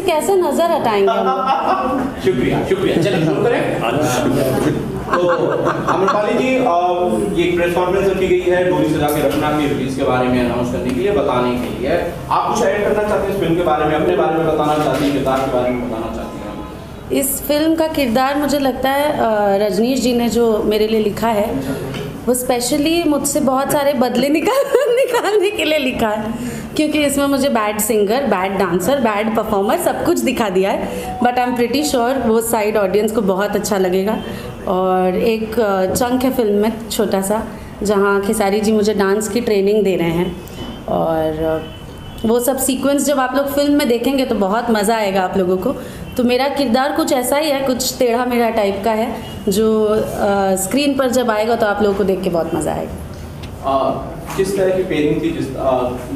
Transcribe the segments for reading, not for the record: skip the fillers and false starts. से कैसे नजर हटाएंगे हम। शुक्रिया शुक्रिया। चलिए शुरू करें। तो अमरपाली जी, ये प्रेस कॉन्फ्रेंस रखी गई है डोली सजा के रखना की रिलीज के बारे में अनाउंस करने के लिए, बताने के लिए। आप कुछ ऐड करना चाहते हैं इस फिल्म के बारे में, अपने बारे में बताना चाहती हैं, किरदार के बारे में बताना चाहती हैं? इस फिल्म का किरदार मुझे लगता है रजनीश जी ने जो मेरे लिए लिखा है वो स्पेशली मुझसे बहुत सारे बदले निकालने के लिए लिखा है, क्योंकि इसमें मुझे bad singer, bad dancer, bad performer सब कुछ दिखा दिया है। But I am pretty sure वो साइड ऑडियंस को बहुत अच्छा लगेगा। और एक चंक है फिल्म में छोटा सा, जहाँ खेसारी जी मुझे डांस की ट्रेनिंग दे रहे हैं, और वो सब सीक्वेंस जब आप लोग फिल्म में देखेंगे तो बहुत मज़ा आएगा आप लोगों को। तो मेरा किरदार कुछ ऐसा ही है, कुछ टेढ़ा मेढ़ा टाइप का है, जो स्क्रीन पर जब आएगा तो आप लोगों को देख के बहुत मज़ा आएगा। किस तरह की पेयरिंग थी जिस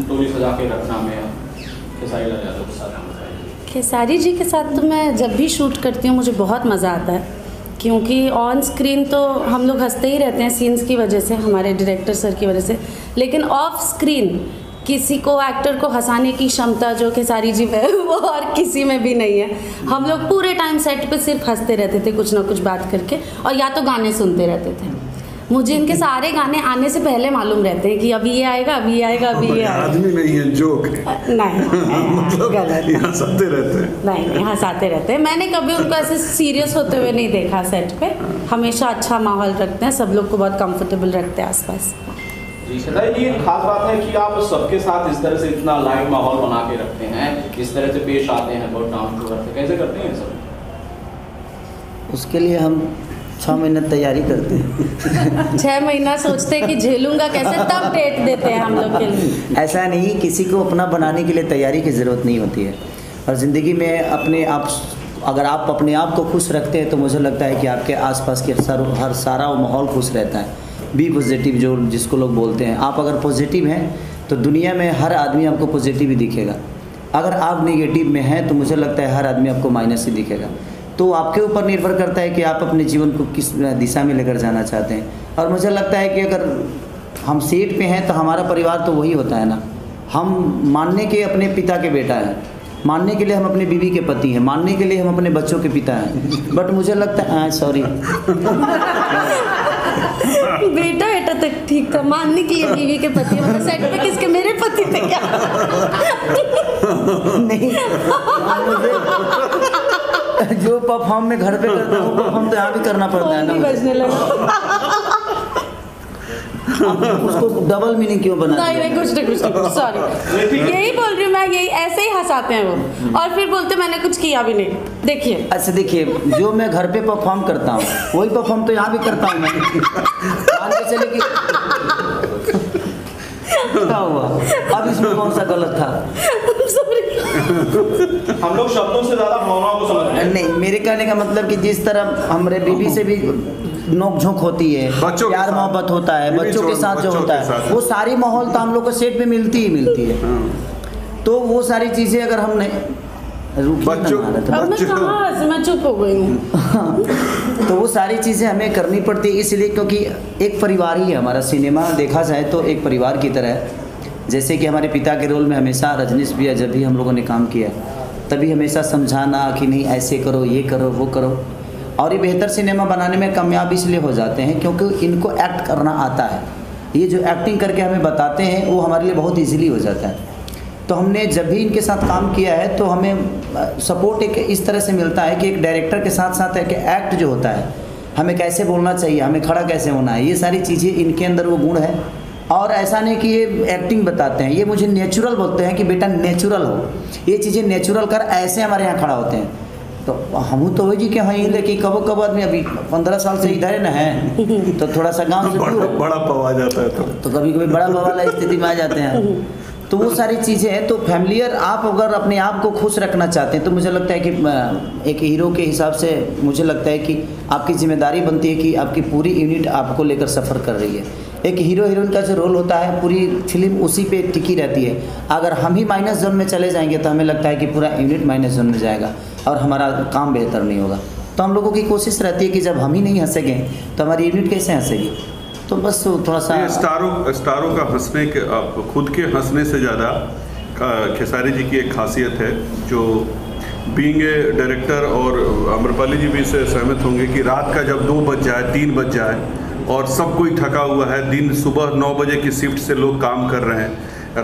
डोली सजा के रखना में खेसारी लाल यादव के साथ? खेसारी जी के साथ तो मैं जब भी शूट करती हूँ मुझे बहुत मज़ा आता है, क्योंकि ऑन स्क्रीन तो हम लोग हंसते ही रहते हैं सीन्स की वजह से, हमारे डायरेक्टर सर की वजह से, लेकिन ऑफ स्क्रीन किसी को, एक्टर को हंसाने की क्षमता जो खेसारी जी में है वो और किसी में भी नहीं है। हम लोग पूरे टाइम सेट पे सिर्फ हंसते रहते थे, कुछ ना कुछ बात करके, और या तो गाने सुनते रहते थे। मुझे इनके सारे गाने आने से पहले मालूम रहते हैं कि अभी ये आएगा, अभी ये आएगा, अभी ये आएगा। आदमी नहीं है, जोक है। नहीं, हंसाते रहते हैं। नहीं, हंसाते रहते हैं। मैंने कभी उनको ऐसे सीरियस होते हुए नहीं देखा सेट पे। हमेशा अच्छा माहौल रखते हैं, सब लोग को बहुत कंफर्टेबल रखते हैं आसपास। जी सदा, ये खास बात है कि आप सबके साथ इस तरह से इतना लाइव माहौल बना के रखते हैं, इस तरह से पेश आते हैं, बहुत डाउन टू अर्थ कैसे करते हैं सब? उसके लिए हम 6 महीने तैयारी करते हैं। 6 महीना सोचते हैं कि झेलूंगा कैसे, तब डेट देते हैं हम लोग के लिए। ऐसा नहीं, किसी को अपना बनाने के लिए तैयारी की ज़रूरत नहीं होती है। और ज़िंदगी में अपने आप, अगर आप अपने आप को खुश रखते हैं तो मुझे लगता है कि आपके आसपास के हर सारा माहौल खुश रहता है। बी पॉजिटिव जो जिसको लोग बोलते हैं, आप अगर पॉजिटिव हैं तो दुनिया में हर आदमी आपको पॉजिटिव ही दिखेगा। अगर आप निगेटिव में हैं तो मुझे लगता है हर आदमी आपको माइनस ही दिखेगा। तो आपके ऊपर निर्भर करता है कि आप अपने जीवन को किस दिशा में लेकर जाना चाहते हैं। और मुझे लगता है कि अगर हम सेट पे हैं तो हमारा परिवार तो वही होता है ना। हम मानने के अपने पिता के बेटा हैं, मानने के लिए हम अपने बीवी के पति हैं, मानने के लिए हम अपने बच्चों के पिता हैं। बट मुझे लगता है सॉरी बेटा बेटा तक ठीक था, मानने के लिए बीवी के पति, मतलब सेट पे किसके मेरे पति थे क्या? नहीं, जो परफॉर्म में घर पे करता हूँ परफॉर्म तो यहाँ भी करना पड़ता है ना। बजने लगा उसको डबल मीनिंग क्यों बना? नहीं कुछ सॉरी, यही बोल रही हूँ मैं, यही ऐसे ही हंसाते हैं वो, और फिर बोलते मैंने कुछ किया भी नहीं। देखिए अच्छा, देखिए जो मैं घर पे परफॉर्म करता हूँ वही परफॉर्म तो यहाँ भी करता हूँ मैं। क्या हुआ अब, इसमें कौन सा गलत था? हम लोग शब्दों से ज़्यादा भावनाओं को समझते हैं। नहीं, मेरे कहने का मतलब कि जिस तरह हमारे बीवी से भी नोक झोंक होती है, प्यार मोहब्बत होता है, बच्चों के साथ जो होता है, वो सारी माहौल तो हम लोग को सेट पे मिलती है। तो वो सारी चीज़ें अगर हमने तो वो सारी चीज़ें हमें करनी पड़ती है, इसलिए क्योंकि एक परिवार ही है हमारा। सिनेमा देखा जाए तो एक परिवार की तरह है। जैसे कि हमारे पिता के रोल में हमेशा रजनीश भैया, जब भी हम लोगों ने काम किया तभी हमेशा समझाना कि नहीं ऐसे करो, ये करो, वो करो। और ये बेहतर सिनेमा बनाने में कामयाब इसलिए हो जाते हैं क्योंकि इनको एक्ट करना आता है। ये जो एक्टिंग करके हमें बताते हैं वो हमारे लिए बहुत ईजीली हो जाता है। तो हमने जब भी इनके साथ काम किया है तो हमें सपोर्ट एक इस तरह से मिलता है कि एक डायरेक्टर के साथ साथ एक एक्ट जो होता है, हमें कैसे बोलना चाहिए, हमें खड़ा कैसे होना है, ये सारी चीज़ें इनके अंदर वो गुण है। और ऐसा नहीं कि ये एक्टिंग बताते हैं, ये मुझे नेचुरल बोलते हैं कि बेटा नेचुरल हो, ये चीज़ें नेचुरल कर, ऐसे हमारे यहाँ खड़ा होते हैं। तो हम तो हो जी कि हाँ, लेकिन कबो कब आदमी अभी 15 साल से इधर है ना है, तो थोड़ा सा गाँव से बड़ा पवा जाता है तो कभी कभी बड़ा पवा वाला स्थिति में आ जाते हैं। तो वो सारी चीज़ें हैं। तो फैमिलियर, आप अगर अपने आप को खुश रखना चाहते हैं तो मुझे लगता है कि एक हीरो के हिसाब से मुझे लगता है कि आपकी जिम्मेदारी बनती है कि आपकी पूरी यूनिट आपको लेकर सफ़र कर रही है। एक हीरो हीरोइन का जो रोल होता है पूरी फिल्म उसी पे टिकी रहती है। अगर हम ही माइनस जोन में चले जाएंगे तो हमें लगता है कि पूरा यूनिट माइनस जोन में जाएगा और हमारा काम बेहतर नहीं होगा। तो हम लोगों की कोशिश रहती है कि जब हम ही नहीं हंसेंगे तो हमारी यूनिट कैसे हंसेगी। तो बस थोड़ा सा स्टारों का हंसने के, खुद के हंसने से ज़्यादा खेसारी जी की एक खासियत है जो बीइंग ए डायरेक्टर और अमरपाली जी भी इससे सहमत होंगे कि रात का जब 2 बज जाए 3 बज जाए और सब कोई थका हुआ है, दिन सुबह 9 बजे की शिफ्ट से लोग काम कर रहे हैं,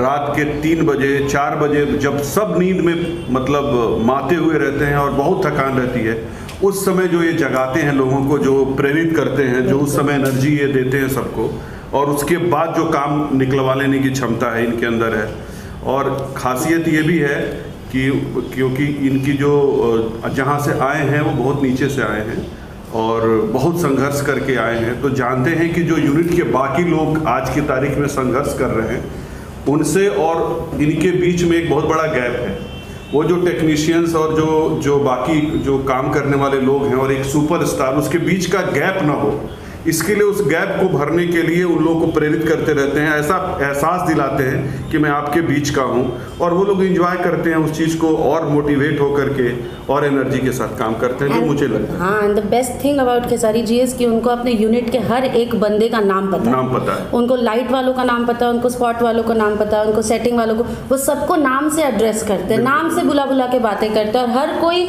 रात के 3 बजे 4 बजे जब सब नींद में मतलब माते हुए रहते हैं और बहुत थकान रहती है, उस समय जो ये जगाते हैं लोगों को, जो प्रेरित करते हैं, जो उस समय एनर्जी ये देते हैं सबको, और उसके बाद जो काम निकलवा लेने की क्षमता है इनके अंदर है। और खासियत ये भी है कि क्योंकि इनकी जो जहाँ से आए हैं वो बहुत नीचे से आए हैं और बहुत संघर्ष करके आए हैं, तो जानते हैं कि जो यूनिट के बाकी लोग आज की तारीख में संघर्ष कर रहे हैं उनसे और इनके बीच में एक बहुत बड़ा गैप है। वो जो टेक्नीशियंस और जो बाकी जो काम करने वाले लोग हैं और एक सुपरस्टार, उसके बीच का गैप ना हो, इसके लिए उस गैप को भरने के लिए उन लोगों को प्रेरित करते रहते हैं, ऐसा एहसास दिलाते हैं कि मैं आपके बीच का हूँ, और वो लोग एंजॉय करते हैं उस चीज़ को और मोटिवेट होकर के और एनर्जी के साथ काम करते हैं, जो मुझे लगता है। हाँ, and the best thing about Khesari ji is कि उनको अपने यूनिट के हर एक बंदे का नाम पता है। उनको लाइट वालों का नाम पता है, उनको स्पॉट वालों का नाम पता है, उनको सेटिंग वालों को, वो सबको नाम से एड्रेस करते हैं, नाम से बुला के बातें करते हैं, और हर कोई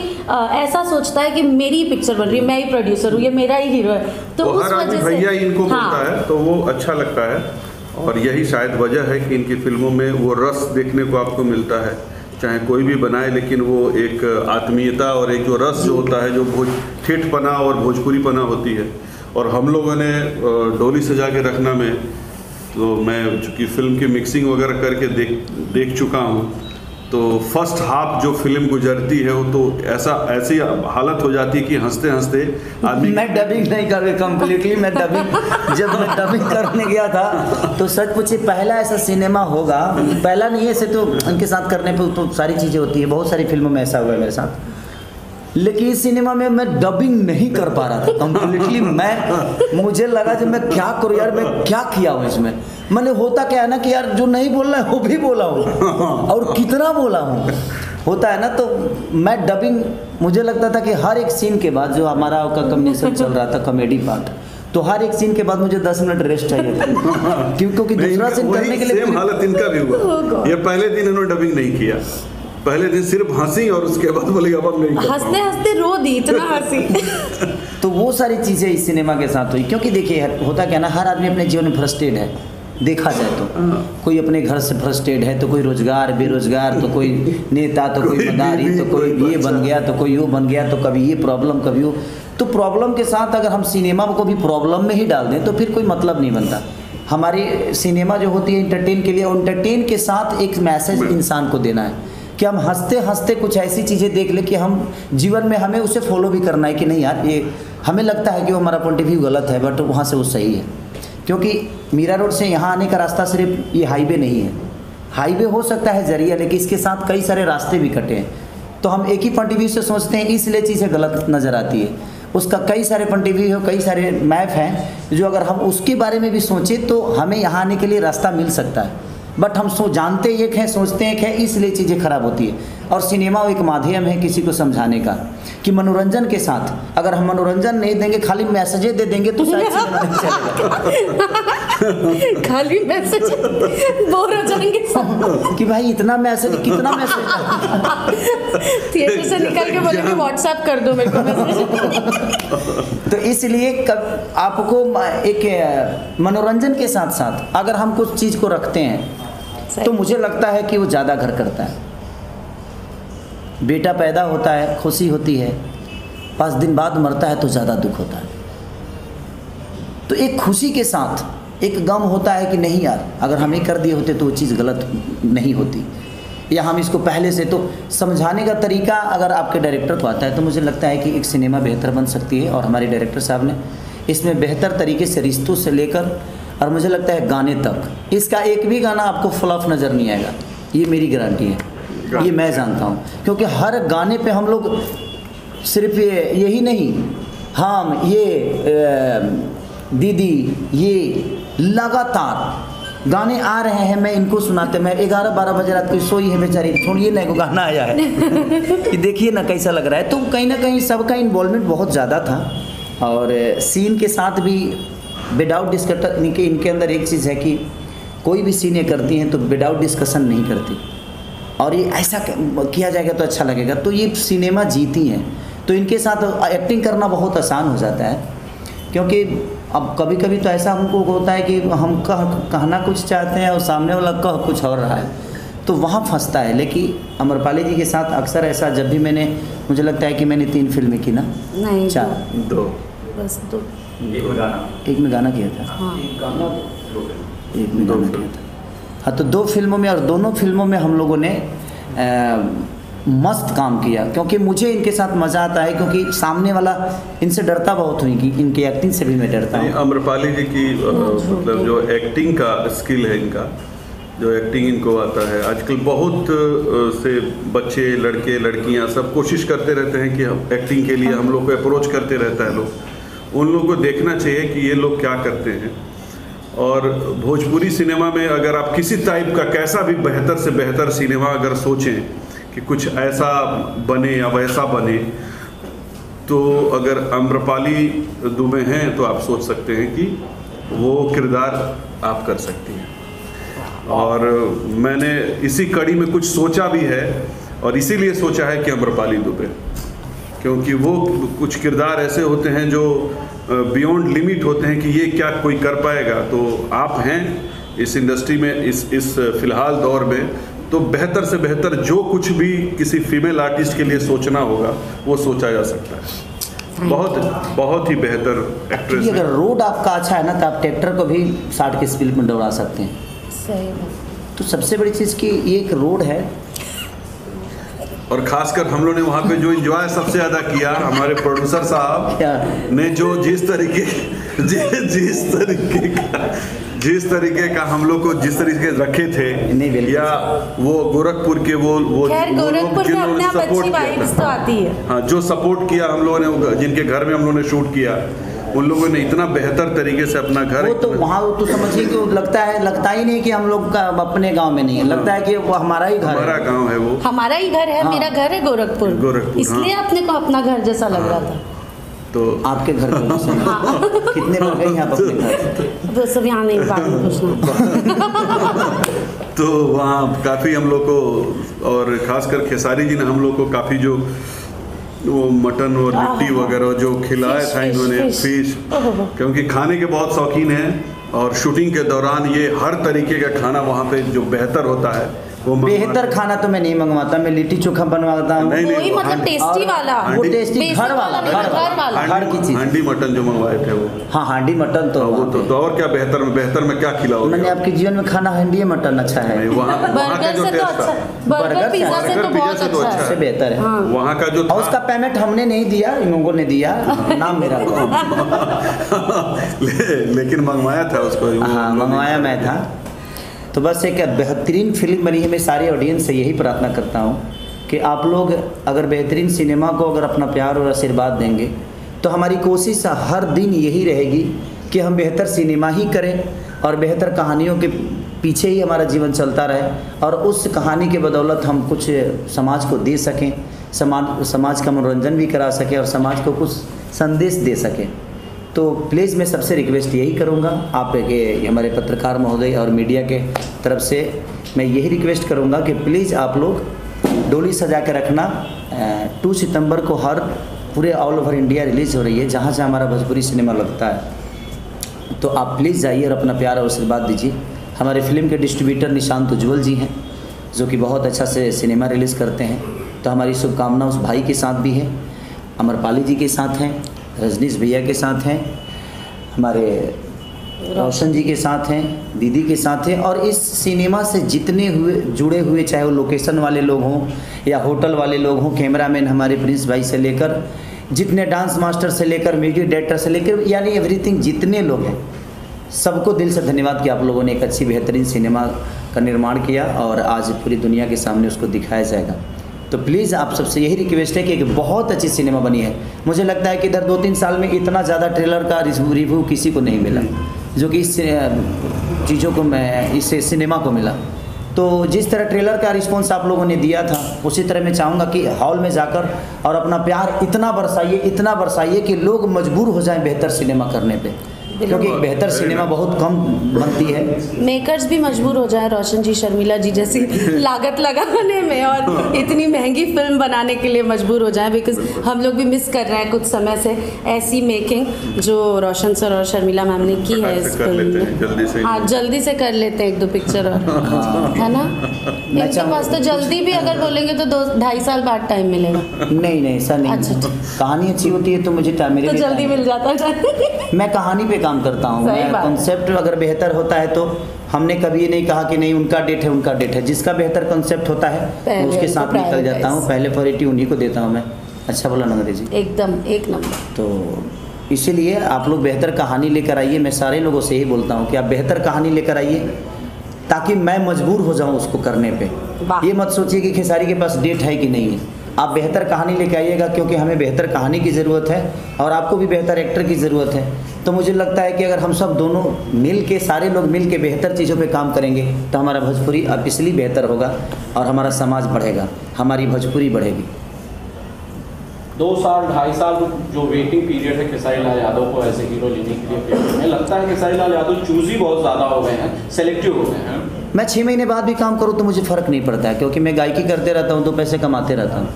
ऐसा सोचता है कि मेरी पिक्चर बन रही है, मैं ही प्रोड्यूसर हूँ, ये मेरा ही हीरो है, तो भैया इनको मिलता है तो वो अच्छा लगता है। और यही शायद वजह है कि इनकी फिल्मों में वो रस देखने को आपको मिलता है, चाहे कोई भी बनाए, लेकिन वो एक आत्मीयता और एक जो रस जो होता है, जो ठेठपना और भोजपुरीपना होती है। और हम लोगों ने डोली सजा के रखना में, तो मैं चूँकि फिल्म की मिक्सिंग वगैरह करके देख चुका हूँ, तो फर्स्ट हाफ जो फिल्म गुजरती है वो तो ऐसी हालत हो जाती है कि हंसते हंसते आदमी। मैं डबिंग नहीं कर रही कम्प्लीटली, मैं डबिंग जब मैं डबिंग करने गया था तो सच पूछे पहला ऐसा सिनेमा होगा, पहला नहीं है ऐसे तो उनके साथ करने पे तो सारी चीज़ें होती है, बहुत सारी फिल्मों में ऐसा हुआ है मेरे साथ, लेकिन इस सिनेमा में मैं डबिंग नहीं कर पा रहा था कम्प्लीटली। मुझे लगा कि मैं क्या करूँ यार, मैं क्या किया हूँ इसमें, मैंने होता क्या है ना कि यार जो नहीं बोलना है वो भी बोला हूँ और कितना बोला हूँ, होता है ना। तो मैं डबिंग, मुझे लगता था कि हर एक सीन के बाद जो हमारा का कम्बिनेशन चल रहा था कॉमेडी पार्ट, तो हर एक सीन के बाद मुझे 10 मिनट रेस्ट चाहिए था क्योंकि दूसरा सीन करने के लिए। हालत इनका भी हुआ, ये पहले दिन इन्होंने डबिंग नहीं किया, पहले दिन सिर्फ हंसी और उसके बाद बोले अब नहीं, हंसते हंसते रो दी, इतना हंसी। तो वो सारी चीज़ें इस सिनेमा के साथ हुई, क्योंकि देखिए होता क्या ना, हर आदमी अपने जीवन में फ्रस्ट्रेटेड है, देखा जाए तो कोई अपने घर से फ्रस्ट्रेटेड है, तो कोई रोजगार बेरोजगार, तो कोई नेता, तो कोई मदारी, तो कोई ये बन गया, तो कोई वो बन गया, तो कभी ये प्रॉब्लम कभी वो, तो प्रॉब्लम के साथ अगर हम सिनेमा को भी प्रॉब्लम में ही डाल दें तो फिर कोई मतलब नहीं बनता। हमारी सिनेमा जो होती है इंटरटेन के लिए, और इंटरटेन के साथ एक मैसेज इंसान को देना है कि हम हंसते हंसते कुछ ऐसी चीज़ें देख ले कि हम जीवन में, हमें उसे फॉलो भी करना है कि नहीं यार ये हमें लगता है कि वो हमारा पॉइंट ऑफ व्यू गलत है, बट वहाँ से वो सही है। क्योंकि मीरा रोड से यहाँ आने का रास्ता सिर्फ ये हाईवे नहीं है, हाईवे हो सकता है जरिया, लेकिन इसके साथ कई सारे रास्ते भी कटे हैं, तो हम एक ही पॉइंट ऑफ व्यू से सोचते हैं, इसलिए चीज़ें गलत नज़र आती है। उसका कई सारे पॉइंट ऑफ व्यू है, कई सारे मैप हैं, जो अगर हम उसके बारे में भी सोचें तो हमें यहाँ आने के लिए रास्ता मिल सकता है, बट हम जानते एक हैं, सोचते एक हैं, इसलिए चीज़ें खराब होती है। और सिनेमा एक माध्यम है किसी को समझाने का कि मनोरंजन के साथ, अगर हम मनोरंजन नहीं देंगे, खाली मैसेजें दे देंगे तो खाली मैसेज बोर हो जाएंगे कि भाई इतना मैसेज, कितना मैसेज, थिएटर से निकल के बोलेंगे व्हाट्सएप कर दो मेरे को मैसेज। तो इसलिए आपको एक मनोरंजन के साथ साथ अगर हम कुछ चीज़ को रखते हैं तो मुझे लगता है कि वो ज़्यादा घर करता है। बेटा पैदा होता है, खुशी होती है, 5 दिन बाद मरता है तो ज़्यादा दुख होता है। तो एक खुशी के साथ एक गम होता है कि नहीं यार अगर हमें कर दिए होते तो वो चीज़ गलत नहीं होती, या हम इसको पहले से, तो समझाने का तरीका अगर आपके डायरेक्टर को आता है तो मुझे लगता है कि एक सिनेमा बेहतर बन सकती है। और हमारे डायरेक्टर साहब ने इसमें बेहतर तरीके से रिश्तों से लेकर, और मुझे लगता है गाने तक, इसका एक भी गाना आपको फ्लॉप नज़र नहीं आएगा, ये मेरी गारंटी है, ये मैं जानता हूँ। क्योंकि हर गाने पे हम लोग सिर्फ यही नहीं, हम दीदी ये लगातार गाने आ रहे हैं, मैं इनको सुनाते, मैं 11-12 बजे रात को सोई है बेचारी, छोड़िए ना को गाना आया है कि देखिए ना कैसा लग रहा है। तो कहीं ना कहीं सबका इन्वॉल्वमेंट बहुत ज़्यादा था, और सीन के साथ भी विदाउट डिस्कशन, इनके अंदर एक चीज़ है कि कोई भी सीन करती हैं तो विदाउट डिस्कशन नहीं करती, और ये ऐसा किया जाएगा तो अच्छा लगेगा, तो ये सिनेमा जीती हैं। तो इनके साथ एक्टिंग करना बहुत आसान हो जाता है, क्योंकि अब कभी कभी तो ऐसा हमको होता है कि हम कहना कुछ चाहते हैं और सामने वाला कह कुछ और रहा है, तो वहाँ फंसता है। लेकिन अमरपाली जी के साथ अक्सर ऐसा, जब भी मैंने, मुझे लगता है कि मैंने 3 फिल्में की ना, नहीं 4, 2 बस 2, एक में गाना किया था, हाँ। एक में गाना किया था, हाँ। तो 2 फिल्मों में, और दोनों फिल्मों में हम लोगों ने मस्त काम किया, क्योंकि मुझे इनके साथ मज़ा आता है, क्योंकि सामने वाला, इनसे डरता बहुत हूँ, इनकी एक्टिंग से भी मैं डरता हूँ। अमरपाली जी की मतलब जो एक्टिंग का स्किल है इनका, जो एक्टिंग इनको आता है, आजकल बहुत से बच्चे, लड़के, लड़कियां सब कोशिश करते रहते हैं कि एक्टिंग के लिए हम लोग को अप्रोच करते रहता है लोग, उन लोगों को देखना चाहिए कि ये लोग क्या करते हैं। और भोजपुरी सिनेमा में अगर आप किसी टाइप का, कैसा भी बेहतर से बेहतर सिनेमा अगर सोचें कि कुछ ऐसा बने या वैसा बने, तो अगर अमरपाली दुबे हैं तो आप सोच सकते हैं कि वो किरदार आप कर सकती हैं। और मैंने इसी कड़ी में कुछ सोचा भी है, और इसीलिए सोचा है कि अमरपाली दुबे, क्योंकि वो कुछ किरदार ऐसे होते हैं जो बियॉन्ड लिमिट होते हैं कि ये क्या कोई कर पाएगा। तो आप हैं इस इंडस्ट्री में, इस फिलहाल दौर में, तो बेहतर से बेहतर जो कुछ भी किसी फीमेल आर्टिस्ट के लिए सोचना होगा वो सोचा जा सकता है। बहुत ही बेहतर एक्ट्रेस, अगर रोड आपका अच्छा है ना तो आप ट्रैक्टर को भी 60 की स्पीड में दौड़ा सकते हैं। सही बात। तो सबसे बड़ी चीज़ कि ये एक रोड है, और खासकर हम लोगों ने वहाँ पे जो एंजॉय सबसे ज़्यादा किया, हमारे प्रोड्यूसर साहब ने जो जिस तरीके का हम लोग को जिस तरीके रखे थे, या वो गोरखपुर के वो जो सपोर्ट किया हम लोगों ने, जिनके घर में हम लोगों ने शूट किया, उन लोगों ने इतना बेहतर तरीके से अपना घर, वो तो वहाँ तो समझिए कि लगता ही नहीं कि हम लोग का अपने गांव में नहीं है, लगता है कि वो हमारा ही घर, हमारा गांव है, वो हमारा ही घर है, हाँ। मेरा घर है गोरखपुर, इसलिए अपने को अपना घर जैसा लग रहा था। तो आपके घर कितने बार गई आप अपने घर? तो सब यहाँ नहीं, तो वहाँ काफ़ी हम लोग को, और ख़ासकर खेसारी जी ने हम लोग को काफ़ी जो वो मटन और मिट्टी वगैरह जो खिलाया था इन्होंने, फिश, क्योंकि खाने के बहुत शौकीन हैं, और शूटिंग के दौरान ये हर तरीके का खाना वहाँ पे जो बेहतर होता है वो बेहतर खाना तो मैं नहीं मंगवाता, मैं लिट्टी चोखा बनवाता हूँ, मतलब टेस्टी वाला, वो टेस्टी घर वाला, घर की चीज, हांडी मटन जो मंगवाए थे वो, हाँ हांडी मटन, तो वो तो और क्या बेहतर में क्या खिलाओ, मैंने आपके जीवन में खाना हांडी मटन अच्छा है, बेहतर है वहाँ का जो, उसका पेमेंट हमने नहीं दिया, इन लोगों ने दिया, नाम मेरा, लेकिन मंगवाया था उसको, मंगवाया मैं था। तो बस एक बेहतरीन फिल्म बनी है, मैं सारे ऑडियंस से यही प्रार्थना करता हूँ कि आप लोग अगर बेहतरीन सिनेमा को अगर अपना प्यार और आशीर्वाद देंगे, तो हमारी कोशिश हर दिन यही रहेगी कि हम बेहतर सिनेमा ही करें, और बेहतर कहानियों के पीछे ही हमारा जीवन चलता रहे, और उस कहानी के बदौलत हम कुछ समाज को दे सकें, समाज का मनोरंजन भी करा सकें, और समाज को कुछ संदेश दे सकें। तो प्लीज़ मैं सबसे रिक्वेस्ट यही करूंगा, आप के हमारे पत्रकार महोदय और मीडिया के तरफ से मैं यही रिक्वेस्ट करूंगा कि प्लीज़ आप लोग डोली सजा के रखना 2 सितंबर को हर पूरे ऑल ओवर इंडिया रिलीज़ हो रही है, जहां से हमारा भोजपुरी सिनेमा लगता है, तो आप प्लीज़ जाइए और अपना प्यार और आशीर्वाद दीजिए। हमारे फिल्म के डिस्ट्रीब्यूटर निशांत उज्ज्वल जी हैं, जो कि बहुत अच्छा से सिनेमा रिलीज़ करते हैं, तो हमारी शुभकामना उस भाई के साथ भी है, अमरपाली जी के साथ हैं, रजनीश भैया के साथ हैं, हमारे रौशन जी के साथ हैं, दीदी के साथ हैं, और इस सिनेमा से जितने हुए जुड़े हुए, चाहे वो लोकेशन वाले लोग हों या होटल वाले लोग हों, कैमरामैन हमारे प्रिंस भाई से लेकर जितने डांस मास्टर से लेकर म्यूजिक डायरेक्टर से लेकर, यानी एवरीथिंग जितने लोग हैं, सबको दिल से धन्यवाद कि आप लोगों ने एक अच्छी बेहतरीन सिनेमा का निर्माण किया, और आज पूरी दुनिया के सामने उसको दिखाया जाएगा। तो प्लीज़ आप सबसे यही रिक्वेस्ट है कि एक बहुत अच्छी सिनेमा बनी है, मुझे लगता है कि इधर 2-3 साल में इतना ज़्यादा ट्रेलर का रिव्यू किसी को नहीं मिला, जो कि इस चीज़ों को इस सिनेमा को मिला। तो जिस तरह ट्रेलर का रिस्पॉन्स आप लोगों ने दिया था, उसी तरह मैं चाहूँगा कि हॉल में जाकर और अपना प्यार इतना बरसाइए कि लोग मजबूर हो जाएँ बेहतर सिनेमा करने पर। क्योंकि बेहतर सिनेमा बहुत कम बनती है। मेकर्स भी मजबूर हो जाए रोशन जी, शर्मिला जी जैसी लागत लगाने में और इतनी महंगी फिल्म बनाने के लिए मजबूर हो जाए, बिकॉज हम लोग भी मिस कर रहे हैं कुछ समय से ऐसी मेकिंग जो रोशन सर और शर्मिला मैम ने की है इस फिल्म में। जल्दी से कर लेते हैं एक दो पिक्चर और, है ना। इनके पास तो जल्दी भी अगर बोलेंगे तो 2-2.5 साल बाद टाइम मिलेगा। नहीं नहीं सर नहीं, अच्छा कहानी अच्छी होती है तो मुझे टाइम तो जल्दी मिल जाता है। मैं कहानी पे काम करता हूँ, कॉन्सेप्ट अगर बेहतर होता है तो हमने कभी नहीं कहा कि नहीं उनका डेट है उनका डेट है, जिसका बेहतर कॉन्सेप्ट होता है उसके साथ निकल जाता हूँ, पहले प्रायोरिटी उन्हीं को देता हूँ मैं। अच्छा बोला ना अंग्रेजी, एकदम एक नंबर। तो इसीलिए आप लोग बेहतर कहानी लेकर आइए, मैं सारे लोगों से ही बोलता हूँ कि आप बेहतर कहानी लेकर आइए ताकि मैं मजबूर हो जाऊँ उसको करने पे। ये मत सोचिए कि खेसारी के पास डेट है कि नहीं है, आप बेहतर कहानी लेकर आइएगा क्योंकि हमें बेहतर कहानी की ज़रूरत है और आपको भी बेहतर एक्टर की ज़रूरत है। तो मुझे लगता है कि अगर हम सब दोनों मिल के सारे लोग मिल के बेहतर चीज़ों पे काम करेंगे तो हमारा भोजपुरी अब इसलिए बेहतर होगा और हमारा समाज बढ़ेगा, हमारी भोजपुरी बढ़ेगी। 2 साल 2.5 साल जो वेटिंग पीरियड है खेसारी लाल यादव को ऐसे हीरो लेने के लिए है, लगता है खेसारी लाल यादव चूजी बहुत ज़्यादा हो गए हैं, सेलेक्टिव हो गए हैं। मैं 6 महीने बाद भी काम करूँ तो मुझे फ़र्क नहीं पड़ता है क्योंकि मैं गायकी करते रहता हूँ तो पैसे कमाते रहता हूँ,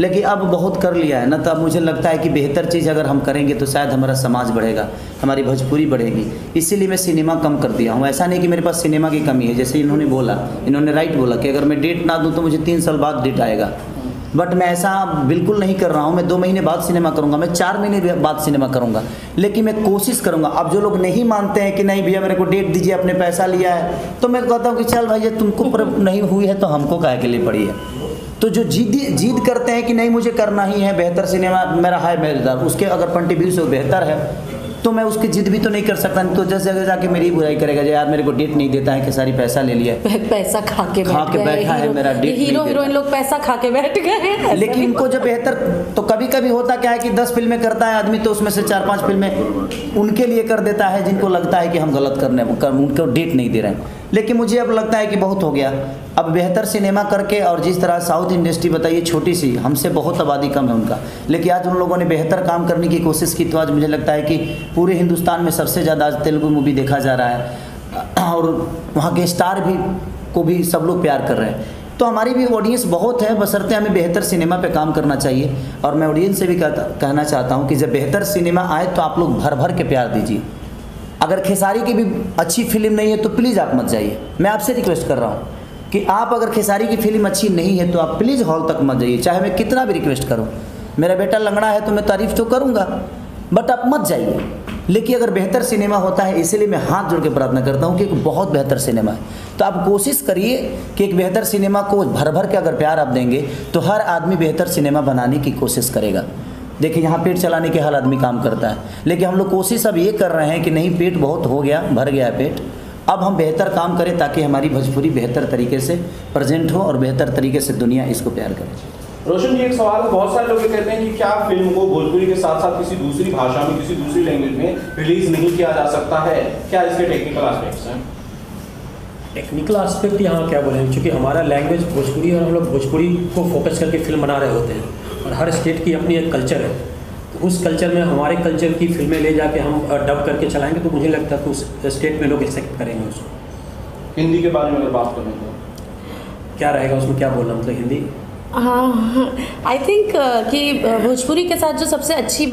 लेकिन अब बहुत कर लिया है ना, तो अब मुझे लगता है कि बेहतर चीज़ अगर हम करेंगे तो शायद हमारा समाज बढ़ेगा, हमारी भोजपुरी बढ़ेगी। इसीलिए मैं सिनेमा कम कर दिया हूँ। ऐसा नहीं कि मेरे पास सिनेमा की कमी है, जैसे इन्होंने बोला, इन्होंने राइट बोला कि अगर मैं डेट ना दूँ तो मुझे 3 साल बाद डेट आएगा, बट मैं ऐसा बिल्कुल नहीं कर रहा हूँ। मैं 2 महीने बाद सिनेमा करूँगा, मैं 4 महीने बाद सिनेमा करूँगा, लेकिन मैं कोशिश करूँगा। अब जो लोग नहीं मानते हैं कि नहीं भैया मेरे को डेट दीजिए आपने पैसा लिया है, तो मैं कहता हूँ कि चल भैया तुमको प्रूफ नहीं हुई है तो हमको काहे के लिए पड़ी है। तो जो जीद करते हैं कि नहीं मुझे करना ही है, बेहतर सिनेमा मेरा है बेहतर, उसके अगर कंट्रीब्यूशन बेहतर है तो मैं उसकी जिद भी तो नहीं कर सकता, तो जस जगह जाके मेरी बुराई करेगा यार मेरे को डेट नहीं देता है कि सारी पैसा ले लिया, पैसा खा के बैठा है मेरा डेट। हीरो हीरोइन लोग पैसा खा के बैठ गए, लेकिन इनको जो बेहतर, तो कभी कभी होता क्या है कि 10 फिल्में करता है आदमी तो उसमें से 4-5 फिल्में उनके लिए कर देता है जिनको लगता है कि हम गलत करने उनको डेट नहीं दे रहे हैं। लेकिन मुझे अब लगता है कि बहुत हो गया, अब बेहतर सिनेमा करके, और जिस तरह साउथ इंडस्ट्री बताइए छोटी सी, हमसे बहुत आबादी कम है उनका, लेकिन आज उन लोगों ने बेहतर काम करने की कोशिश की, तो आज मुझे लगता है कि पूरे हिंदुस्तान में सबसे ज़्यादा आज तेलुगु मूवी देखा जा रहा है और वहाँ के स्टार भी को भी सब लोग प्यार कर रहे हैं। तो हमारी भी ऑडियंस बहुत है, बशर्ते हमें बेहतर सिनेमा पे काम करना चाहिए। और मैं ऑडियंस से भी कहना चाहता हूँ कि जब बेहतर सिनेमा आए तो आप लोग भर भर के प्यार दीजिए। अगर खेसारी की भी अच्छी फिल्म नहीं है तो प्लीज़ आप मत जाइए, मैं आपसे रिक्वेस्ट कर रहा हूँ कि आप अगर खेसारी की फिल्म अच्छी नहीं है तो आप प्लीज़ हॉल तक मत जाइए, चाहे मैं कितना भी रिक्वेस्ट करूँ। मेरा बेटा लंगड़ा है तो मैं तारीफ़ तो करूँगा बट आप मत जाइए, लेकिन अगर बेहतर सिनेमा होता है, इसीलिए मैं हाथ जोड़ के प्रार्थना करता हूँ कि एक बहुत बेहतर सिनेमा है। तो आप कोशिश करिए कि एक बेहतर सिनेमा को भर भर के अगर प्यार आप देंगे तो हर आदमी बेहतर सिनेमा बनाने की कोशिश करेगा। देखिए यहाँ पेट चलाने के हर आदमी काम करता है, लेकिन हम लोग कोशिश अब ये कर रहे हैं कि नहीं पेट बहुत हो गया, भर गया पेट, अब हम बेहतर काम करें ताकि हमारी भोजपुरी बेहतर तरीके से प्रेजेंट हो और बेहतर तरीके से दुनिया इसको प्यार करे। रोशन जी एक सवाल, बहुत सारे लोग कहते हैं कि क्या फिल्म को भोजपुरी के साथ साथ किसी दूसरी भाषा में, किसी दूसरी लैंग्वेज में रिलीज नहीं किया जा सकता है, क्या इसके टेक्निकल एस्पेक्ट्स हैं? टेक्निकल एस्पेक्ट यहाँ क्या बोलेंगे, क्योंकि हमारा लैंग्वेज भोजपुरी और हम लोग भोजपुरी को फोकस करके फिल्म बना रहे होते हैं और हर स्टेट की अपनी एक कल्चर है, तो उस कल्चर में हमारे कल्चर की फिल्में ले जाके हम डब करके चलाएँगे तो मुझे लगता है कि उस स्टेट में लोग एक्सेप्ट करेंगे उसको। हिंदी के बारे में अगर बात करें तो क्या रहेगा, उसमें क्या बोलना मतलब हिंदी? हाँ आई थिंक कि भोजपुरी के साथ जो सबसे अच्छी